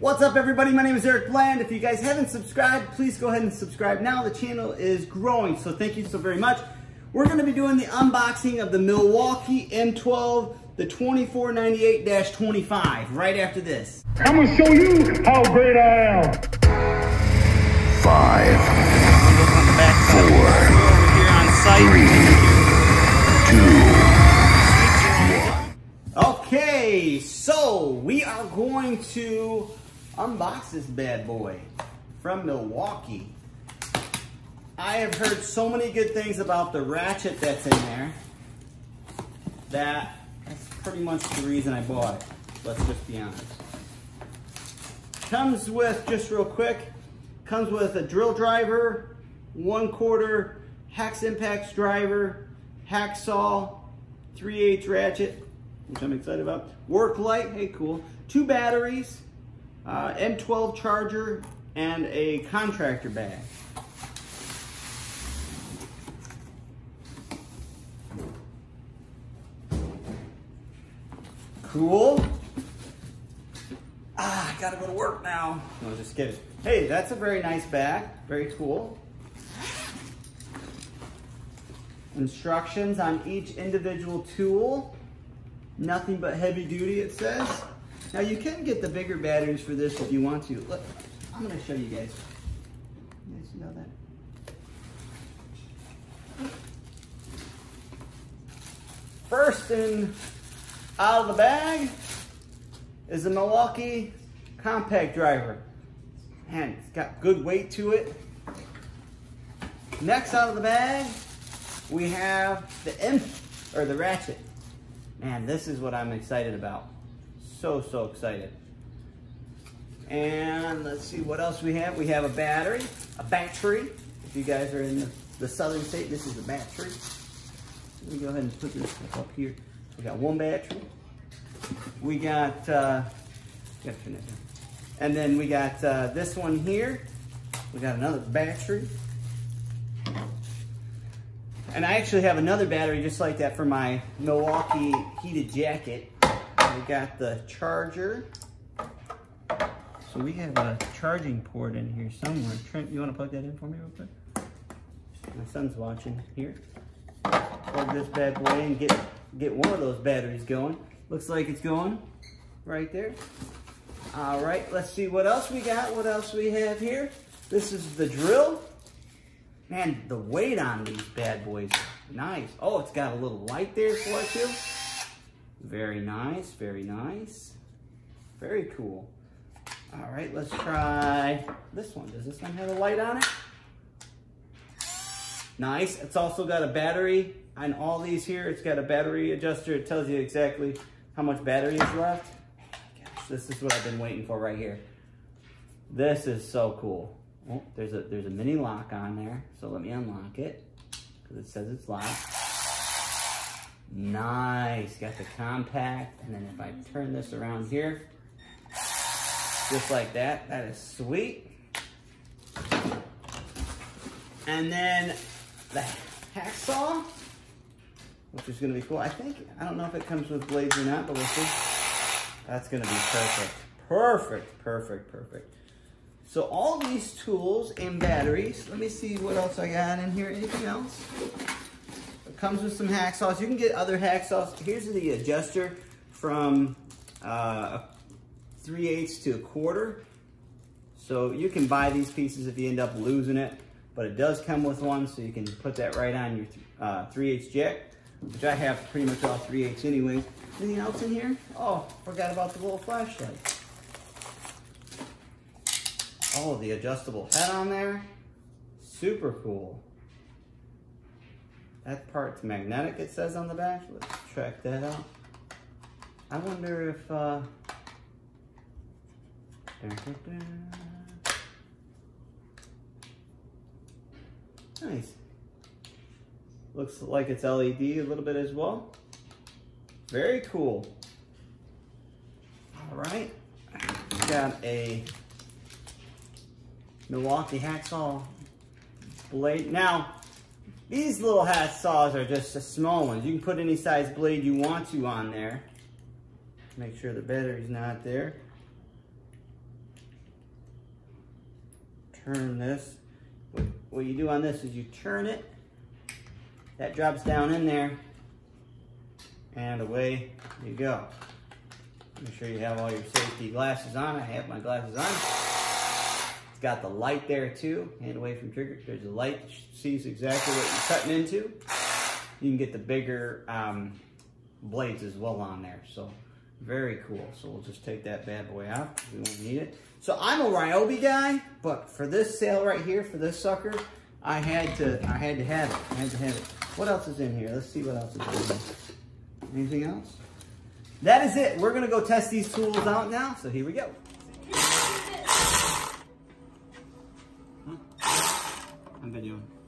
What's up, everybody? My name is Eric Bland. If you guys haven't subscribed, please go ahead and subscribe now. The channel is growing, so thank you so very much. We're going to be doing the unboxing of the Milwaukee M12, the 2498-25, right after this. I'm going to show you how great I am. 5, 4, 3, 2, 1. Okay, so we are going to unbox this bad boy from Milwaukee. I have heard so many good things about the ratchet that's in there that that's pretty much the reason I bought it. Let's just be honest. Comes with, just real quick, comes with a drill driver, 1/4 hex impacts driver, hacksaw, 3/8 ratchet, which I'm excited about, work light, hey, cool, 2 batteries, M12 charger, and a contractor bag. Cool. Ah, I gotta go to work now. No, just kidding. Hey, that's a very nice bag, very cool. Instructions on each individual tool. Nothing but heavy duty, it says. Now you can get the bigger batteries for this if you want to. Look, I'm gonna show you guys. You guys know that? First and out of the bag is the Milwaukee compact driver. Man, it's got good weight to it. Next out of the bag, we have the ratchet. Man, this is what I'm excited about. So excited. And let's see what else we have. We have a battery. If you guys are in the southern state, this is a battery. Let me go ahead and put this stuff up here. We got 1 battery. We got, gotta turn that down. And then we got this one here. We got another battery. And I actually have another battery just like that for my Milwaukee heated jacket. We got the charger. So we have a charging port in here somewhere. Trent, you want to plug that in for me real quick? My son's watching here. Plug this bad boy in, get one of those batteries going. Looks like it's going right there. All right, let's see what else we got. What else we have here? This is the drill. Man, the weight on these bad boys, nice. Oh, it's got a little light there for it too. Very nice, very nice. Very cool. All right, let's try this one. Does this one have a light on it? Nice, it's also got a battery on all these here. It's got a battery adjuster. It tells you exactly how much battery is left. Gosh, this is what I've been waiting for right here. This is so cool. Oh, there's a mini lock on there, so let me unlock it because it says it's locked. Nice, got the compact, and then if I turn this around here, just like that, that is sweet. And then the hacksaw, which is gonna be cool. I think, I don't know if it comes with blades or not, but we'll see. That's gonna be perfect, perfect, perfect, perfect. So all these tools and batteries, let me see what else I got in here, anything else? It comes with some hacksaws. You can get other hacksaws. Here's the adjuster from 3/8 to 1/4. So you can buy these pieces if you end up losing it, but it does come with one, so you can put that right on your 3/8 jack, which I have pretty much all 3/8 anyways. Anything else in here? Oh, forgot about the little flashlight. Oh, the adjustable head on there. Super cool. That part's magnetic, it says on the back. Let's check that out. I wonder if, nice. Looks like it's LED a little bit as well. Very cool. All right, we've got a Milwaukee hacksaw blade. Now, these little hacksaws are just the small ones. You can put any size blade you want to on there. Make sure the battery's not there. turn this. What you do on this is you turn it, that drops down in there, and away you go. Make sure you have all your safety glasses on. I have my glasses on. It's got the light there too. Hand away from trigger. There's a light that sees exactly what you're cutting into. You can get the bigger blades as well on there. So very cool. So we'll just take that bad boy out. We won't need it. So I'm a Ryobi guy, but for this sale right here, for this sucker, I had to have it. I had to have it. What else is in here? Let's see what else is in here. Anything else? That is it. We're going to go test these tools out now. So here we go. Huh? I'm videoing.